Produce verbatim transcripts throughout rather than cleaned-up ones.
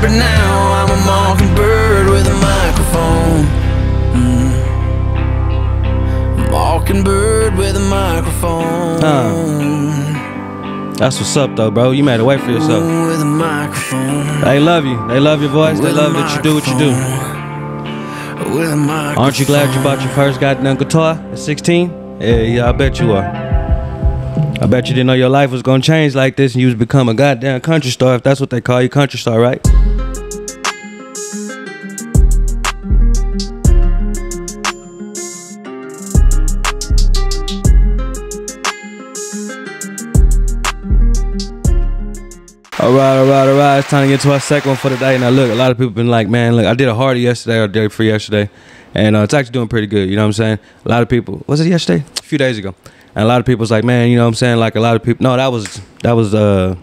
But now I'm a mockingbird with a microphone. mm. Mockingbird with a microphone. uh, That's what's up though, bro. You made a way for yourself. With a microphone. They love you. They love your voice. They love that you do what you do. With a microphone. Aren't you glad you bought your first goddamn guitar at sixteen? Yeah, yeah, I bet you are. I bet you didn't know your life was gonna change like this and you was become a goddamn country star, if that's what they call you, country star, right? Alright, alright, alright, it's time to get to our second one for the day. Now look, a lot of people been like, man, look, I did a Hardy yesterday or day for yesterday, and uh, it's actually doing pretty good, you know what I'm saying? A lot of people, was it yesterday? A few days ago. And a lot of people's like, man, you know what I'm saying? Like a lot of people, no, that was, that was, uh,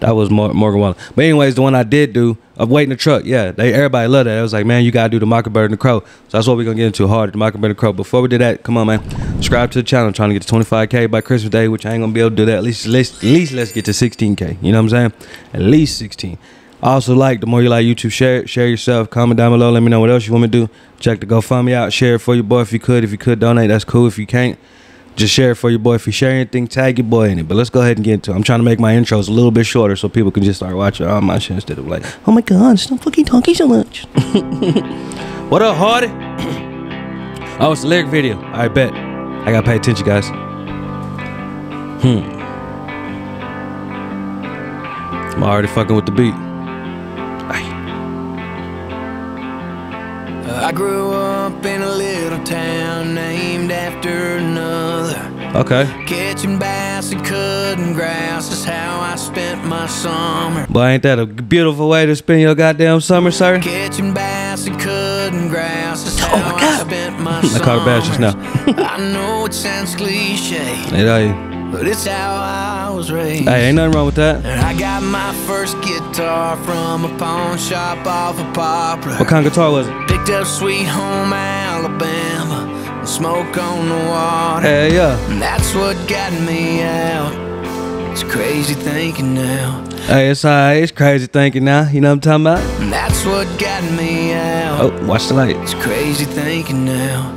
that was Morgan Wallen. But anyways, the one I did do, of Waiting the Truck, yeah, they, everybody loved that. It was like, man, you got to do the Mockingbird and the Crow. So that's what we're going to get into, hard, the Mockingbird and the Crow. Before we do that, come on, man, subscribe to the channel. I'm trying to get to twenty-five K by Christmas Day, which I ain't going to be able to do that. At least, at least, at least let's get to sixteen K, you know what I'm saying? At least sixteen. Also, like, the more you like YouTube, share it, share yourself, comment down below, let me know what else you want me to do. Check the GoFundMe out, share it for your boy if you could. If you could donate, that's cool. If you can't, just share it for your boy. If you share anything, tag your boy in it. But let's go ahead and get into it. I'm trying to make my intros a little bit shorter so people can just start watching all my shit instead of like, oh my God, stop fucking talking so much. What up, Hardy? Oh, it's a lyric video. I bet. I gotta pay attention, guys. Hmm. I'm already fucking with the beat. I grew up in a little town named after another. Okay. Catching bass and cutting grass is how I spent my summer. Boy, ain't that a beautiful way to spend your goddamn summer, sir? Catching bass and cutting grass is how oh my God. I spent my summer. I caught bass just now. I know it sounds cliche. It ain't. But it's how I was raised. Hey, ain't nothing wrong with that. And I got my first guitar from a pawn shop off of Poplar. What kind of guitar was it? Picked up Sweet Home Alabama and Smoke on the Water. Hey, yeah. And that's what got me out. It's crazy thinking now. Hey, it's alright. It's crazy thinking now. You know what I'm talking about? And that's what got me out. Oh, watch the light. It's crazy thinking now.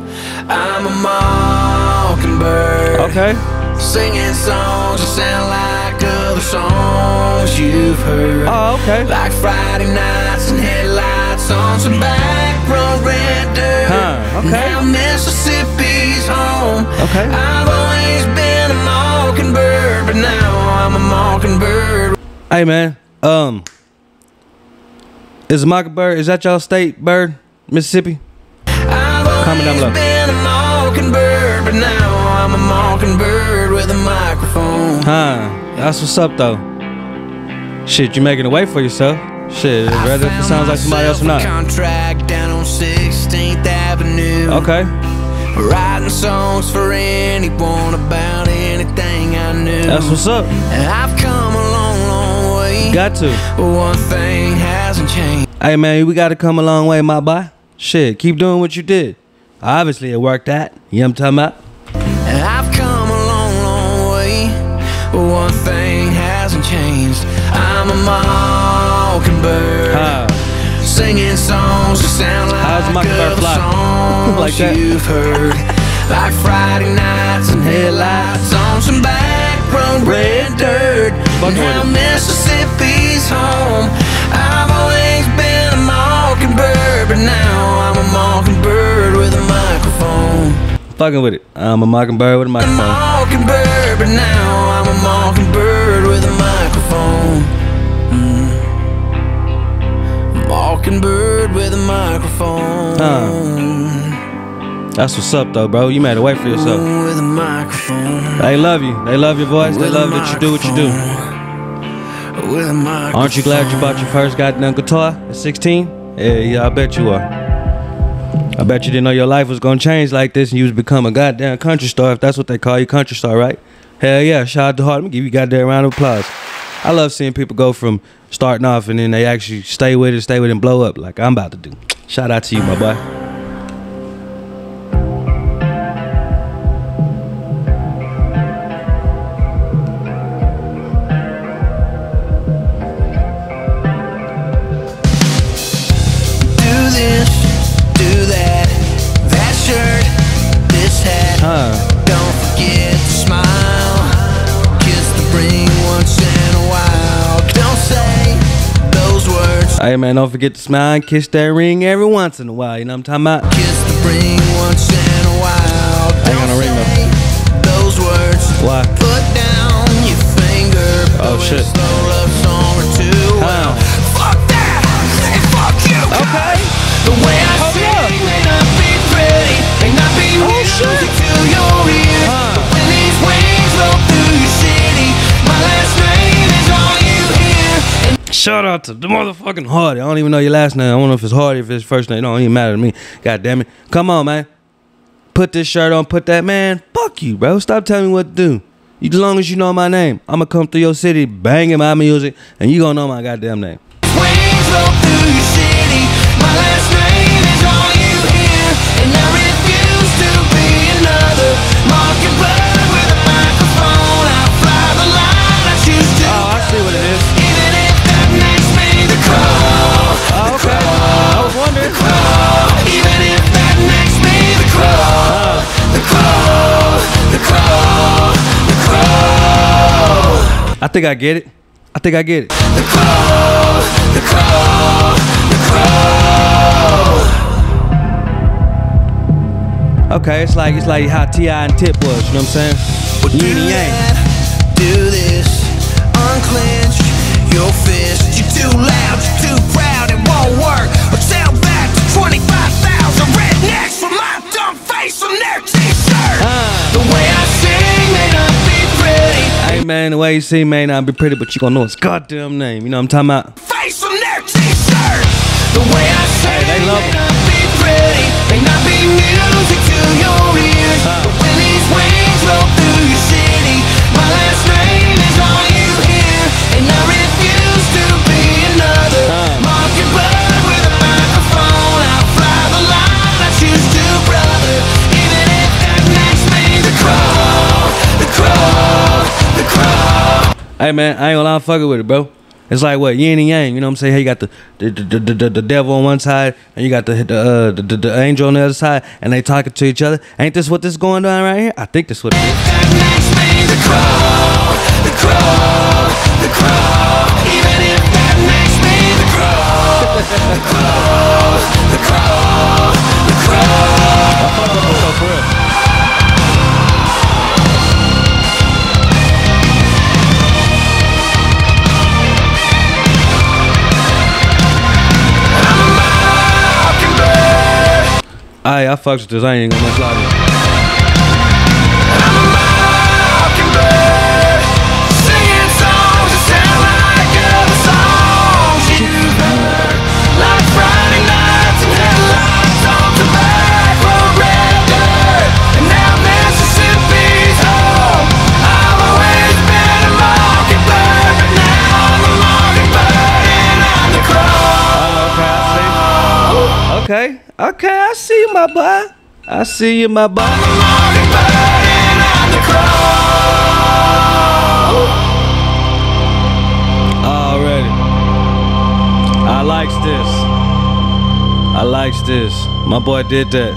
I'm a mockingbird. Okay. Singing songs that sound like other songs you've heard. Oh, okay. Like Friday nights and headlights on some back road red dirt. Huh, okay. Now Mississippi's home. Okay. I've always been a mockingbird, but now I'm a mockingbird. Hey, man. Um, is a mockingbird, is that y'all state bird, Mississippi? I've Comment down below. I've always been a mockingbird, but now I'm a mockingbird. With a microphone. Huh, that's what's up though. Shit, you making a way for yourself. Shit, whether it sounds like somebody else or not. Contract down on sixteenth Avenue. Okay. Writing songs for anyone about anything I knew. That's what's up. And I've come a long, long way. Got to. One thing hasn't changed. Hey man, we gotta come a long way, my boy. Shit, keep doing what you did. Obviously it worked out. You know what I'm talking about? And I've come a long, long way. One thing hasn't changed. I'm a mockingbird. Huh. Singing songs that sound like other songs like that. You've heard. Like Friday nights and headlights on some back road red dirt. Now Mississippi's home. I've always been a mockingbird, but now I'm a mockingbird with a microphone. Fucking with it. I'm a mockingbird with a microphone. I'm a mockingbird, but now I'm a mockingbird with a microphone. Mm. Mockingbird with a microphone. Huh. That's what's up though, bro. You made a way for yourself. With a microphone. They love you. They love your voice. With they love that you do what you do. With a microphone. Aren't you glad you bought your first goddamn guitar at sixteen? Yeah, yeah, I bet you are. I bet you didn't know your life was gonna change like this and you was become a goddamn country star, if that's what they call you, country star, right? Hell yeah, shout out to Hart. Let me give you a goddamn round of applause. I love seeing people go from starting off and then they actually stay with it, stay with it and blow up like I'm about to do. Shout out to you, my boy. Hey man, don't forget to smile and kiss that ring every once in a while, you know what I'm talking about? Kiss the ring once in a while. I ain't got no ring though. Those words. Why? Put down your finger. Oh shit. Wow. Fuck that. And fuck you. Okay. The way I see it may not be pretty. May not be music to your ears. But when these wings blow through your city, my last name is all you hear. Shout out to the motherfucking Hardy. I don't even know your last name. I don't know if it's Hardy, if it's first name. It don't even matter to me. God damn it. Come on, man. Put this shirt on. Put that, man. Fuck you, bro. Stop telling me what to do. You, as long as you know my name, I'ma come through your city banging my music, and you gonna know my goddamn name. I think I get it. I think I get it. The crow, the crow, the crow. Okay, it's like it's like how T I and Tip was, you know what I'm saying? Well, do that, do this, unclench your fist. You're too loud, you're too proud, it won't work. Or sell back to twenty-five thousand rednecks for my dumb face on their t-shirt. Uh. The way I sing may not be pretty. Hey man, the way you see may not be pretty, but you gonna know his goddamn name. You know what I'm talking about? Face on their t-shirt. The way I say hey, they love may it. Not be pretty, may not be music to your ears. Uh. But when these wings blow through your city, my last name is all you hear. And I refuse to be another uh. mockingbird with a microphone. I fly the line, I choose to brother, even if that makes me the crow, the crow. Hey man, I ain't gonna lie, fucking with it, bro. It's like what yin and yang, you know what I'm saying? Hey, you got the the, the, the, the devil on one side, and you got the the, uh, the the angel on the other side, and they talking to each other. Ain't this what this going on right here? I think this what it is. That makes me the crow, the crow, the crow. Even if that makes me the crow, the crow, the crow, the crow. I fuck with it. Aye, I fucks with this, I ain't gonna much lie to you. I'm a mockingbird, singing songs that sound like other songs you've heard. Like Friday nights and headlights on the back road, red dirt. And now Mississippi's home. I've always been a mockingbird, but now I'm a mockingbird and I'm the crow. Okay, I see. Okay. Okay, I see you, my boy. I see you, my boy. I'm a mockingbird and I'm the crow. Already. I likes this. I likes this. My boy did that.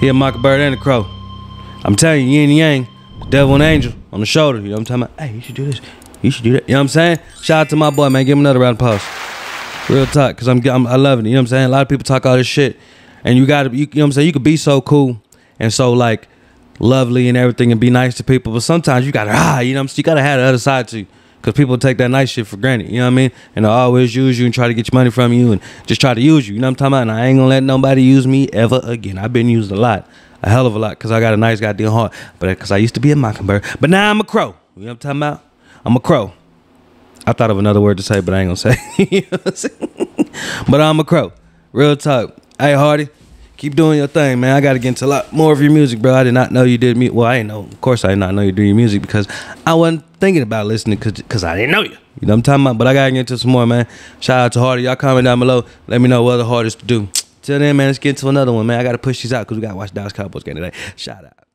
He a mockingbird and a crow. I'm telling you, yin and yang, devil and angel on the shoulder. You know what I'm talking about? Hey, you should do this. You should do that. You know what I'm saying? Shout out to my boy, man. Give him another round of applause. Real talk, because I'm, I'm I loving it, you know what I'm saying? A lot of people talk all this shit, and you gotta, you, you know what I'm saying? You could be so cool and so, like, lovely and everything and be nice to people, but sometimes you gotta, ah, you know what I'm saying? You gotta have the other side to you, because people take that nice shit for granted, you know what I mean? And they always use you and try to get your money from you and just try to use you, you know what I'm talking about? And I ain't gonna let nobody use me ever again. I've been used a lot, a hell of a lot, because I got a nice goddamn heart, but because I used to be a mockingbird, but now I'm a crow, you know what I'm talking about? I'm a crow. I thought of another word to say, but I ain't gonna say. You know what I'm saying? But I'm a crow. Real talk. Hey Hardy, keep doing your thing, man. I gotta get into a lot more of your music, bro. I did not know you did me. Well, I didn't know. Of course, I did not know you do your music because I wasn't thinking about listening because I didn't know you. You know what I'm talking about? But I gotta get into some more, man. Shout out to Hardy. Y'all comment down below. Let me know what other Hardy's to do. Till then, man, let's get into another one, man. I gotta push these out because we gotta watch Dallas Cowboys game today. Shout out.